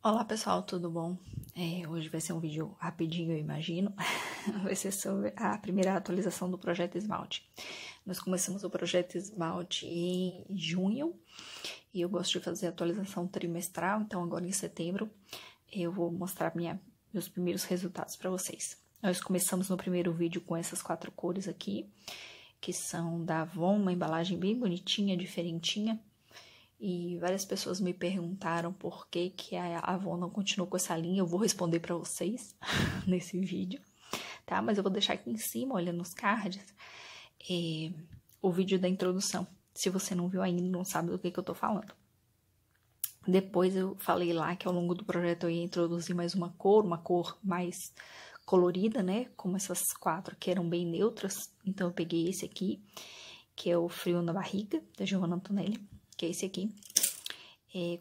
Olá pessoal, tudo bom? Hoje vai ser um vídeo rapidinho, eu imagino. Vai ser sobre a primeira atualização do Projeto Esmalte. Nós começamos o Projeto Esmalte em junho e eu gosto de fazer atualização trimestral, então agora em setembro eu vou mostrar meus primeiros resultados para vocês. Nós começamos no primeiro vídeo com essas 4 cores aqui, que são da Avon, uma embalagem bem bonitinha, diferentinha. E várias pessoas me perguntaram por que a Avon não continuou com essa linha. Eu vou responder para vocês nesse vídeo, tá? Mas eu vou deixar aqui em cima, olha, nos cards, o vídeo da introdução. Se você não viu ainda, não sabe do que eu tô falando. Depois eu falei lá que ao longo do projeto eu ia introduzir mais uma cor mais colorida, né? Como essas 4 que eram bem neutras. Então eu peguei esse aqui, que é o Frio na Barriga, da Giovanna Antonelli, que é esse aqui.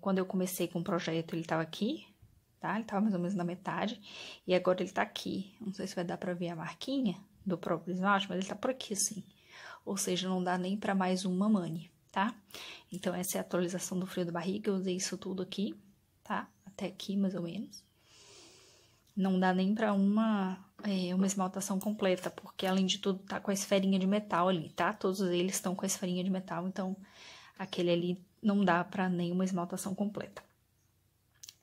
Quando eu comecei com o projeto, ele tava aqui, tá? Ele tava mais ou menos na metade, e agora ele tá aqui. Não sei se vai dar pra ver a marquinha do próprio esmalte, mas ele tá por aqui, assim. Ou seja, não dá nem pra mais uma mani, tá? Então, essa é a atualização do Frio da Barriga, eu usei isso tudo aqui, tá? Até aqui, mais ou menos. Não dá nem pra uma esmaltação completa, porque, além de tudo, tá com a esferinha de metal ali, tá? Todos eles estão com a esferinha de metal, então... Aquele ali não dá para nenhuma esmaltação completa.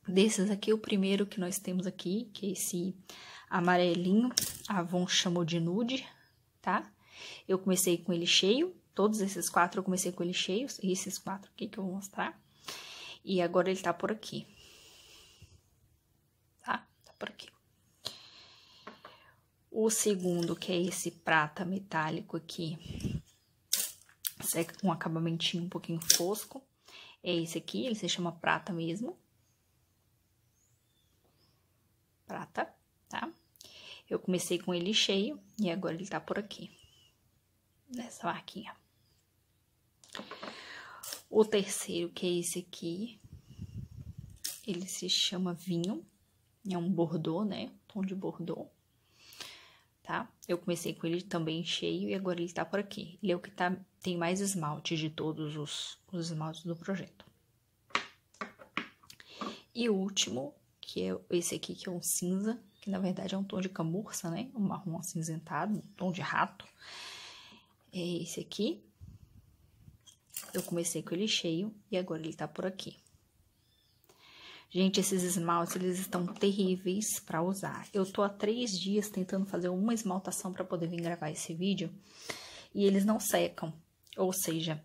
Desses aqui, o primeiro que nós temos aqui, que é esse amarelinho, a Avon chamou de nude, tá? Eu comecei com ele cheio, todos esses 4 eu comecei com ele cheios, e esses 4 aqui que eu vou mostrar. E agora ele tá por aqui. Tá? Tá por aqui. O segundo, que é esse prata metálico aqui... Seca com um acabamentinho um pouquinho fosco. É esse aqui, ele se chama prata mesmo. Prata, tá? Eu comecei com ele cheio e agora ele tá por aqui. Nessa marquinha. O terceiro, que é esse aqui. Ele se chama vinho. É um bordô, né? Tom de bordô. Tá? Eu comecei com ele também cheio e agora ele tá por aqui. Ele é o que tá... Tem mais esmalte de todos os esmaltes do projeto. E o último, que é esse aqui, que é um cinza, que na verdade é um tom de camurça, né? Um marrom acinzentado, um tom de rato. É esse aqui. Eu comecei com ele cheio e agora ele tá por aqui. Gente, esses esmaltes, eles estão terríveis pra usar. Eu tô há 3 dias tentando fazer uma esmaltação pra poder vir gravar esse vídeo. E eles não secam. Ou seja,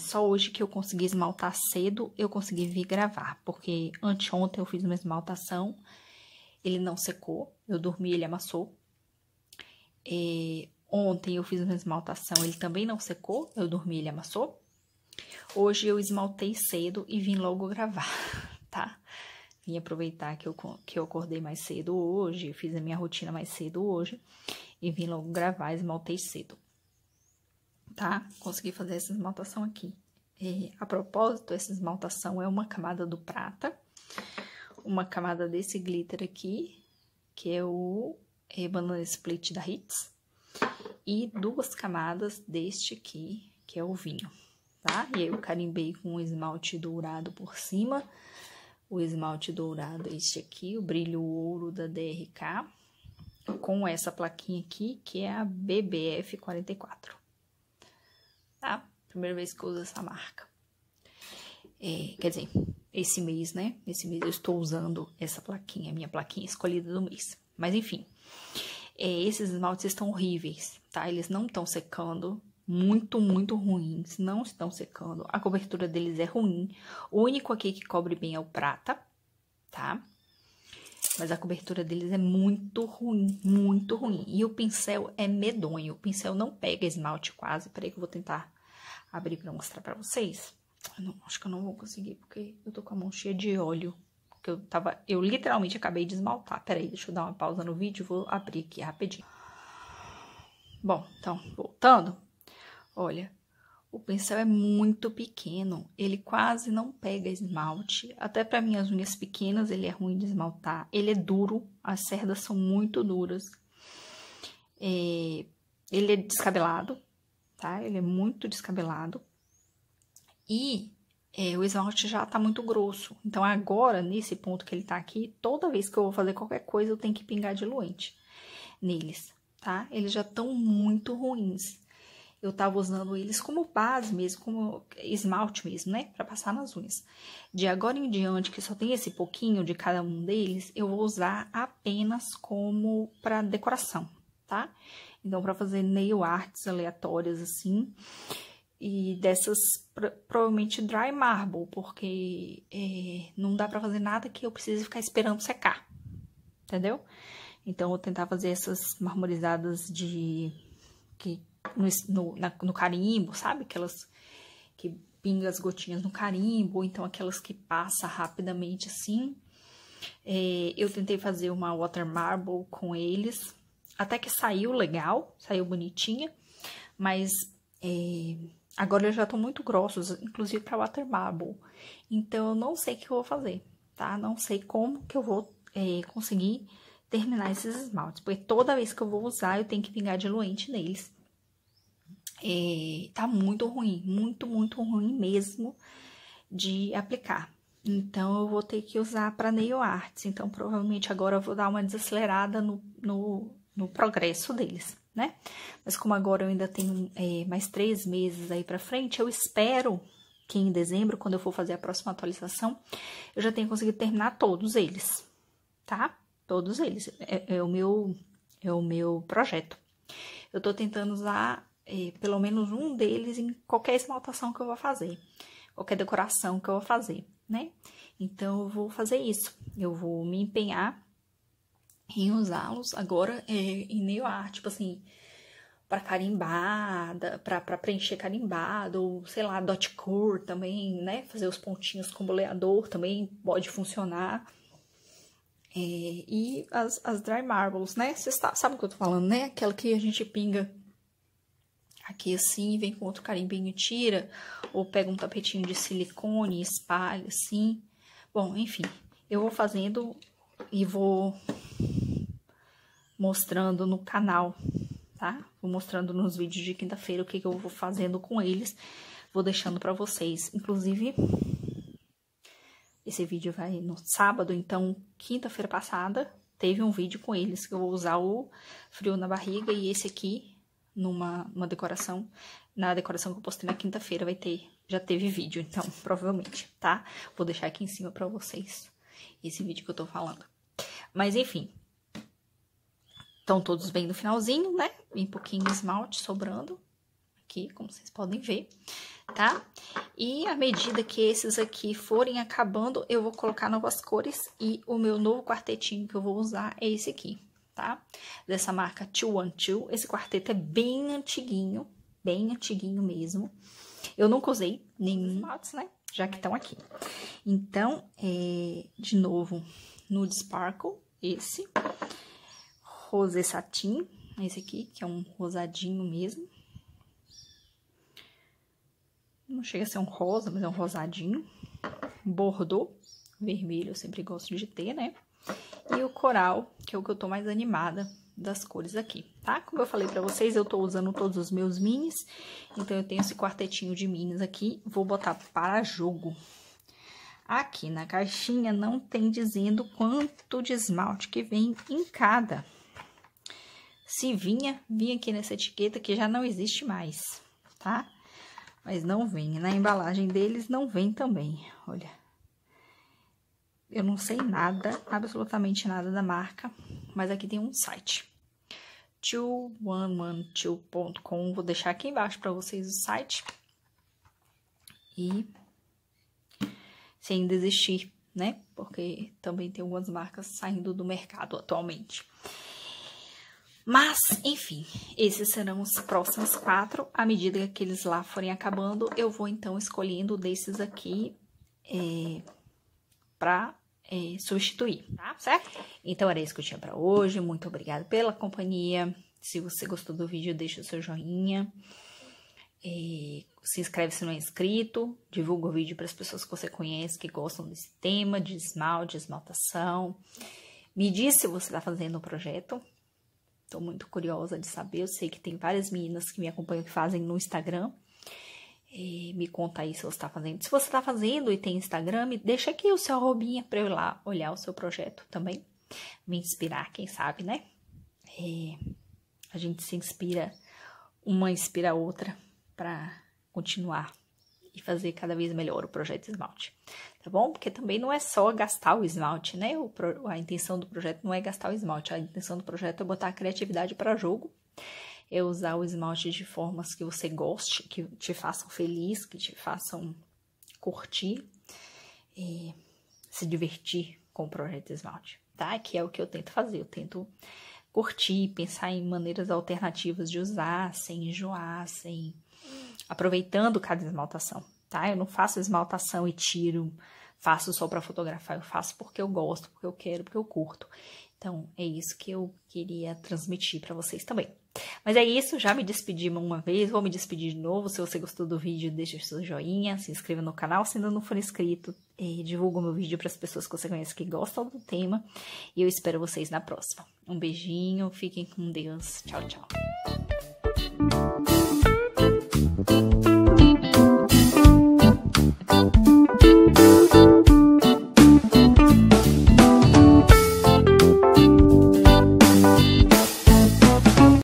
só hoje que eu consegui esmaltar cedo, eu consegui vir gravar. Porque anteontem eu fiz uma esmaltação, ele não secou, eu dormi, ele amassou. Ontem eu fiz uma esmaltação, ele também não secou, eu dormi, ele amassou. Hoje eu esmaltei cedo e vim logo gravar, tá? Vim aproveitar que eu acordei mais cedo hoje, fiz a minha rotina mais cedo hoje. E vim logo gravar, esmaltei cedo. Tá? Consegui fazer essa esmaltação aqui. E, a propósito, essa esmaltação é uma camada do prata, uma camada desse glitter aqui, que é o banana split da Hitz, e 2 camadas deste aqui, que é o vinho, tá? E aí eu carimbei com o esmalte dourado por cima, o esmalte dourado este aqui, o brilho ouro da DRK, com essa plaquinha aqui, que é a BBF44, tá? Primeira vez que eu uso essa marca. Quer dizer, esse mês, né? Esse mês eu estou usando essa plaquinha, minha plaquinha escolhida do mês. Mas, enfim, esses esmaltes estão horríveis, tá? Eles não estão secando, muito, muito ruins, não estão secando. A cobertura deles é ruim. O único aqui que cobre bem é o prata, tá? Mas a cobertura deles é muito ruim, muito ruim. E o pincel é medonho, o pincel não pega esmalte quase. Peraí que eu vou tentar abrir pra mostrar pra vocês. Não, acho que eu não vou conseguir, porque eu tô com a mão cheia de óleo. Porque eu literalmente acabei de esmaltar. Peraí, deixa eu dar uma pausa no vídeo, vou abrir aqui rapidinho. Bom, então, voltando. Olha, o pincel é muito pequeno, ele quase não pega esmalte. Até para minhas unhas pequenas ele é ruim de esmaltar. Ele é duro, as cerdas são muito duras. Ele é descabelado, tá? Ele é muito descabelado. E o esmalte já tá muito grosso. Então, agora, nesse ponto que ele tá aqui, toda vez que eu vou fazer qualquer coisa, eu tenho que pingar diluente neles, tá? Eles já estão muito ruins. Eu tava usando eles como base mesmo, como esmalte mesmo, né? Pra passar nas unhas. De agora em diante, que só tem esse pouquinho de cada um deles, eu vou usar apenas como pra decoração, tá? Então, pra fazer nail arts aleatórias, assim... E dessas, provavelmente, dry marble, porque não dá pra fazer nada que eu precise ficar esperando secar, entendeu? Então, eu vou tentar fazer essas marmorizadas de... que no carimbo, sabe? Aquelas que pinga as gotinhas no carimbo, ou então aquelas que passa rapidamente, assim. Eu tentei fazer uma water marble com eles, até que saiu legal, saiu bonitinha, mas... agora eles já estão muito grossos, inclusive para water marble. Então, eu não sei o que eu vou fazer, tá? Não sei como que eu vou conseguir terminar esses esmaltes. Porque toda vez que eu vou usar, eu tenho que pingar diluente neles. Tá muito ruim, muito ruim mesmo de aplicar. Então, eu vou ter que usar para nail arts. Então, provavelmente agora eu vou dar uma desacelerada no progresso deles, né? Mas como agora eu ainda tenho mais 3 meses aí pra frente, eu espero que em dezembro, quando eu for fazer a próxima atualização, eu já tenha conseguido terminar todos eles, tá? Todos eles. É o meu projeto. Eu tô tentando usar pelo menos um deles em qualquer esmaltação que eu vou fazer, qualquer decoração que eu vou fazer, né? Então, eu vou fazer isso. Eu vou me empenhar em usá-los agora em nail art, tipo assim, pra carimbada, pra preencher carimbado, ou sei lá, dot cor também, né? Fazer os pontinhos com boleador também pode funcionar. E as dry marbles, né? Vocês sabem o que eu tô falando, né? Aquela que a gente pinga aqui assim, vem com outro carimbinho e tira, ou pega um tapetinho de silicone, espalha assim. Bom, enfim, eu vou fazendo e vou mostrando no canal, tá? Vou mostrando nos vídeos de quinta-feira o que eu vou fazendo com eles. Vou deixando pra vocês. Inclusive, esse vídeo vai no sábado, então, quinta-feira passada, teve um vídeo com eles, que eu vou usar o frio na barriga e esse aqui, numa decoração, na decoração que eu postei na quinta-feira, já teve vídeo, então, provavelmente, tá? Vou deixar aqui em cima pra vocês esse vídeo que eu tô falando. Mas, enfim... Estão todos bem no finalzinho, né? Bem pouquinho esmalte sobrando aqui, como vocês podem ver, tá? E à medida que esses aqui forem acabando, eu vou colocar novas cores e o meu novo quartetinho que eu vou usar é esse aqui, tá? Dessa marca 212. Esse quarteto é bem antiguinho mesmo. Eu nunca usei nenhum esmaltes, né? Já que estão aqui. Então, de novo, Nude Sparkle, esse... Rosé Satin, esse aqui, que é um rosadinho mesmo. Não chega a ser um rosa, mas é um rosadinho. Bordeaux, vermelho, eu sempre gosto de ter, né? E o coral, que é o que eu tô mais animada das cores aqui, tá? Como eu falei pra vocês, eu tô usando todos os meus minis. Então, eu tenho esse quartetinho de minis aqui. Vou botar para jogo. Aqui na caixinha não tem dizendo quanto de esmalte que vem em cada. Se vinha aqui nessa etiqueta que já não existe mais, tá? Mas não vem, na embalagem deles não vem também, olha. Eu não sei nada, absolutamente nada da marca, mas aqui tem um site. 2112.com, vou deixar aqui embaixo pra vocês o site. E se ainda existir, né? Porque também tem algumas marcas saindo do mercado atualmente. Mas, enfim, esses serão os próximos 4. À medida que eles lá forem acabando, eu vou, então, escolhendo desses aqui pra substituir, tá? Certo? Então, era isso que eu tinha pra hoje. Muito obrigada pela companhia. Se você gostou do vídeo, deixa o seu joinha. Se inscreve se não é inscrito. Divulga o vídeo para as pessoas que você conhece, que gostam desse tema de esmalte, esmaltação. Me diz se você tá fazendo o projeto. Tô muito curiosa de saber, eu sei que tem várias meninas que me acompanham que fazem no Instagram. me conta aí se você está fazendo. Se você está fazendo e tem Instagram, me deixa aqui o seu arrobinha para eu ir lá olhar o seu projeto também. Me inspirar, quem sabe, né? A gente se inspira, uma inspira a outra para continuar e fazer cada vez melhor o projeto esmalte, tá bom? Porque também não é só gastar o esmalte, né? A intenção do projeto não é gastar o esmalte, a intenção do projeto é botar a criatividade para jogo, é usar o esmalte de formas que você goste, que te façam feliz, que te façam curtir e se divertir com o projeto esmalte, tá? Que é o que eu tento fazer, eu tento curtir, pensar em maneiras alternativas de usar, sem enjoar, sem... aproveitando cada esmaltação, tá? Eu não faço esmaltação e tiro, faço só pra fotografar, eu faço porque eu gosto, porque eu quero, porque eu curto. Então, é isso que eu queria transmitir pra vocês também. Mas é isso, já me despedi uma vez, vou me despedir de novo. Se você gostou do vídeo, deixa o seu joinha, se inscreva no canal se ainda não for inscrito, e divulga o meu vídeo para as pessoas que você conhece que gostam do tema. E eu espero vocês na próxima. Um beijinho, fiquem com Deus, tchau, tchau.